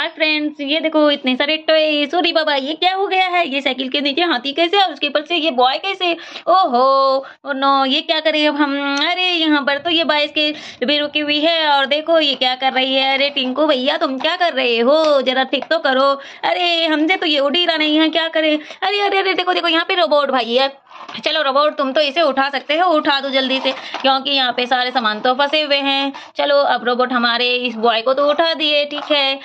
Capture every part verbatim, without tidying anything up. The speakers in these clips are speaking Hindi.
हाय फ्रेंड्स, ये देखो इतने सारे टॉय। सॉरी बाबा, ये क्या हो गया है? ये साइकिल के नीचे हाथी कैसे और उसके ऊपर से ये बॉय कैसे? ओहो नो, ये क्या करें अब हम? अरे यहाँ पर तो ये बाइस के भी रुकी हुई है और देखो ये क्या कर रही है। अरे टिंकू भैया, तुम क्या कर रहे हो? जरा ठीक तो करो। अरे हमसे तो ये उड़ ही रहा नहीं है, क्या करें? अरे अरे अरे देखो देखो, यहाँ पे रोबोट भाई है। चलो रोबोट, तुम तो इसे उठा सकते हो, उठा दो जल्दी से, क्योंकि यहाँ पे सारे सामान तो फंसे हुए हैं। चलो अब रोबोट हमारे इस बॉय को तो उठा दिए, ठीक है।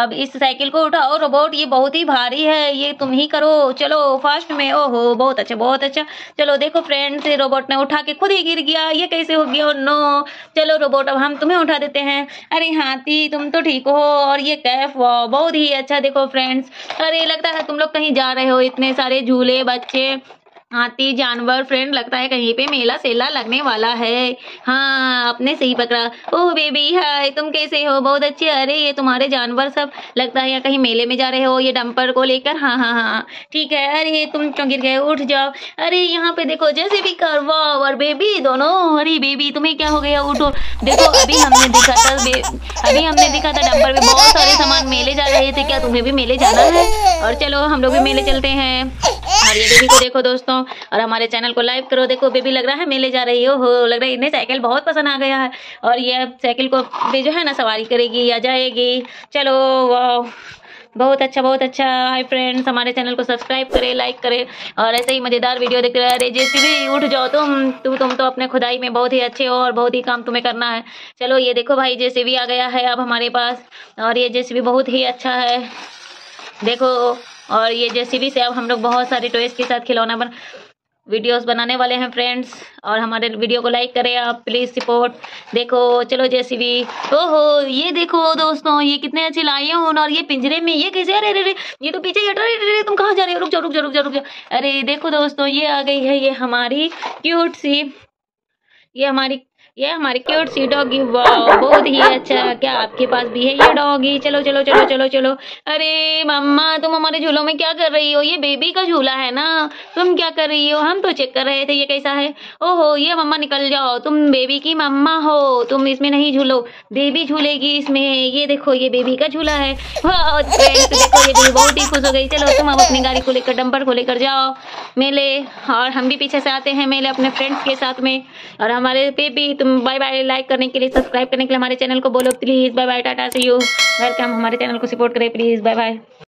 अब इस साइकिल को उठाओ रोबोट, ये बहुत ही भारी है, ये तुम ही करो। चलो फास्ट में, ओहो बहुत अच्छा बहुत अच्छा। चलो देखो फ्रेंड्स, रोबोट ने उठा के खुद ही गिर गया, ये कैसे हो गया? नो, चलो रोबोट अब हम तुम्हें उठा देते हैं। अरे हाथी, तुम तो ठीक हो। और ये कैफ, वाह बहुत ही अच्छा। देखो फ्रेंड्स, अरे लगता है तुम लोग कहीं जा रहे हो। इतने सारे झूले, बच्चे, हाथी, जानवर, फ्रेंड, लगता है कहीं पे मेला सेला लगने वाला है। हाँ, आपने सही पकड़ा। ओह बेबी, हाय, तुम कैसे हो? बहुत अच्छे। अरे ये तुम्हारे जानवर सब लगता है या कहीं मेले में जा रहे हो, ये डंपर को लेकर। हाँ हाँ हाँ ठीक है। अरे तुम क्यों गिर गए? उठ जाओ। अरे यहाँ पे देखो जैसे भी कर, वाह, और बेबी दोनों। अरे बेबी, तुम्हें क्या हो गया? उठो। देखो अभी हमने देखा था अभी हमने देखा था डंपर पे बहुत सारे सामान मेले जा रहे थे। क्या तुम्हें भी मेले जाना है? और चलो हम लोग भी मेले चलते हैं। और ये बेबी को देखो दोस्तों, और हमारे चैनल को लाइक करो। देखो बेबी लग रहा है मेले जा रही हो, लग रहा है इन्हें साइकिल बहुत पसंद आ गया है और ये साइकिल को भी जो है ना सवारी करेगी या जाएगी। चलो वाह, बहुत अच्छा बहुत अच्छा। हाय फ्रेंड्स, हमारे चैनल को सब्सक्राइब करें, लाइक करें और ऐसे ही मजेदार वीडियो देखते रहे। अरे जेसीबी, उठ जाओ तुम तु, तुम तो अपने खुदाई में बहुत ही अच्छे हो और बहुत ही काम तुम्हें करना है। चलो ये देखो भाई, जेसीबी आ गया है अब हमारे पास और ये जेसीबी बहुत ही अच्छा है देखो। और ये जेसीबी से अब हम लोग बहुत सारे टॉयज के साथ खिलौना बन वीडियोस बनाने वाले हैं फ्रेंड्स। और हमारे वीडियो को लाइक करें आप, प्लीज सपोर्ट। देखो चलो जेसीबी, ओहो ये देखो दोस्तों, ये कितने अच्छे लाए हो। और ये पिंजरे में, ये कैसे? अरे अरे ये तो पीछे हट रहा है, तुम कहाँ जा रहे हो? रुक जाओ रुक जाओ रुक जाओ रुक जाओ। अरे देखो दोस्तों, ये आ गई है ये हमारी क्यूट सी ये हमारी ये हमारी क्यूट सी डॉगी। वाह बहुत ही अच्छा। क्या आपके पास भी है ये डॉगी? चलो चलो चलो चलो चलो। अरे मम्मा, तुम हमारे झूलों में क्या कर रही हो? ये बेबी का झूला है ना, तुम क्या कर रही हो? हम तो चेक कर रहे थे ये कैसा है। ओहो ये मम्मा निकल जाओ, तुम बेबी की मम्मा हो, तुम इसमें नहीं झूलो, बेबी झूलेगी इसमें। ये देखो ये बेबी का झूला है। वाह देखो ये बेबी बहुत ही खुश हो गई। चलो तुम अब अपनी गाड़ी को लेकर, डंपर को लेकर जाओ मेले, और हम भी पीछे से आते हैं मेले अपने फ्रेंड्स के साथ में। और हमारे बेबी, तुम बाय बाय। लाइक करने के लिए, सब्सक्राइब करने के लिए हमारे चैनल को बोलो please. Bye bye, tata, see you. Welcome, हमारे चैनल को सपोर्ट करें प्लीज। Bye bye.